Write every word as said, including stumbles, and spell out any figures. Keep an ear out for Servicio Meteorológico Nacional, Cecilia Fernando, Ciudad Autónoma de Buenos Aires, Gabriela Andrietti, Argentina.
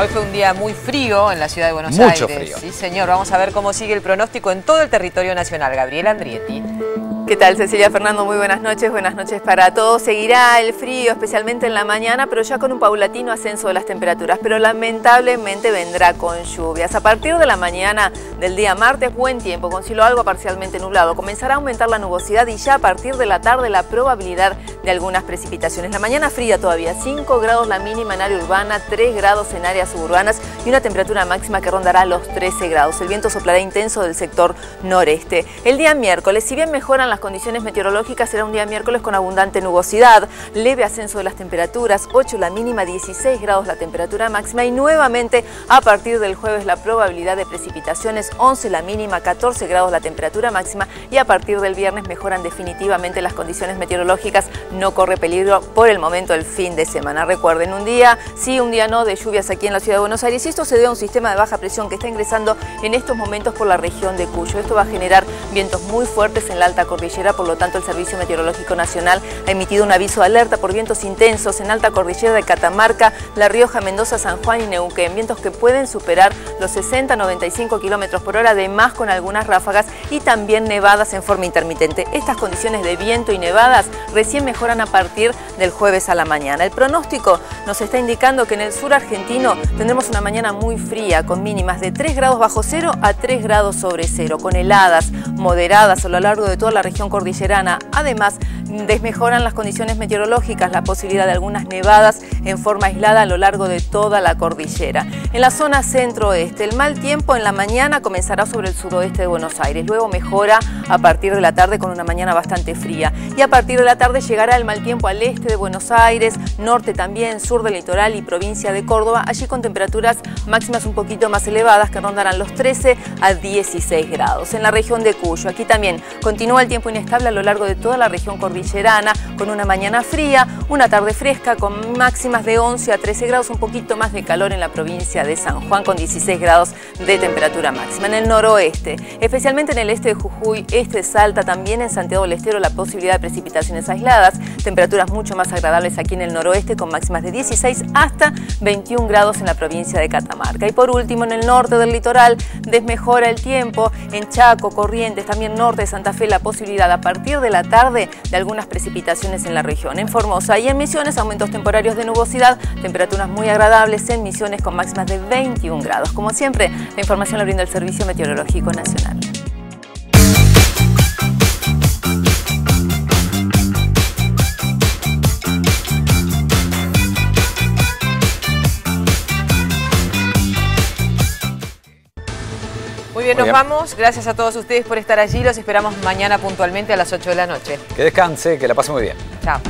Hoy fue un día muy frío en la ciudad de Buenos Aires. Mucho frío. Sí, señor. Vamos a ver cómo sigue el pronóstico en todo el territorio nacional. Gabriela Andrietti. ¿Qué tal, Cecilia Fernando? Muy buenas noches, buenas noches para todos. Seguirá el frío, especialmente en la mañana, pero ya con un paulatino ascenso de las temperaturas, pero lamentablemente vendrá con lluvias. A partir de la mañana del día martes, buen tiempo, con cielo algo parcialmente nublado. Comenzará a aumentar la nubosidad y ya a partir de la tarde la probabilidad de algunas precipitaciones. La mañana fría todavía, cinco grados la mínima en área urbana, tres grados en áreas suburbanas y una temperatura máxima que rondará los trece grados. El viento soplará intenso del sector noreste. El día miércoles, si bien mejoran las condiciones meteorológicas, será un día miércoles con abundante nubosidad, leve ascenso de las temperaturas, ocho la mínima, dieciséis grados la temperatura máxima y nuevamente a partir del jueves la probabilidad de precipitaciones, once la mínima, catorce grados la temperatura máxima y a partir del viernes mejoran definitivamente las condiciones meteorológicas, no corre peligro por el momento el fin de semana. Recuerden, un día sí, un día no de lluvias aquí en la ciudad de Buenos Aires y esto se debe a un sistema de baja presión que está ingresando en estos momentos por la región de Cuyo. Esto va a generar vientos muy fuertes en la alta cordillera. Por lo tanto, el Servicio Meteorológico Nacional ha emitido un aviso de alerta por vientos intensos en alta cordillera de Catamarca, La Rioja, Mendoza, San Juan y Neuquén. Vientos que pueden superar los sesenta a noventa y cinco kilómetros por hora, además con algunas ráfagas y también nevadas en forma intermitente. Estas condiciones de viento y nevadas recién mejoran a partir del jueves a la mañana. El pronóstico nos está indicando que en el sur argentino tendremos una mañana muy fría, con mínimas de tres grados bajo cero a tres grados sobre cero, con heladas moderadas a lo largo de toda la región cordillerana. Además, desmejoran las condiciones meteorológicas, la posibilidad de algunas nevadas en forma aislada a lo largo de toda la cordillera. En la zona centro-oeste, el mal tiempo en la mañana comenzará sobre el suroeste de Buenos Aires, luego mejora a partir de la tarde con una mañana bastante fría y a partir de la tarde llegará el mal tiempo al este de Buenos Aires, norte también, sur del litoral y provincia de Córdoba, allí con temperaturas máximas un poquito más elevadas que rondarán los trece a dieciséis grados. En la región de Cuyo, aquí también continúa el tiempo inestable a lo largo de toda la región cordillerana, con una mañana fría, una tarde fresca con máximas de once a trece grados, un poquito más de calor en la provincia de San Juan con dieciséis grados de temperatura máxima. En el noroeste, especialmente en el este de Jujuy, este de Salta, también en Santiago del Estero la posibilidad de precipitaciones aisladas, temperaturas mucho más agradables aquí en el noroeste con máximas de dieciséis hasta veintiún grados en la provincia de Catamarca. Y por último, en el norte del litoral desmejora el tiempo, en Chaco, Corrientes, también norte de Santa Fe la posibilidad a partir de la tarde de algunas precipitaciones en la región. En Formosa y en Misiones, aumentos temporarios de nubosidad, temperaturas muy agradables en Misiones con máximas de veintiún grados. Como siempre, la información la brinda el Servicio Meteorológico Nacional. Muy bien, nos vamos. Gracias a todos ustedes por estar allí. Los esperamos mañana puntualmente a las ocho de la noche. Que descanse, que la pase muy bien. Chao.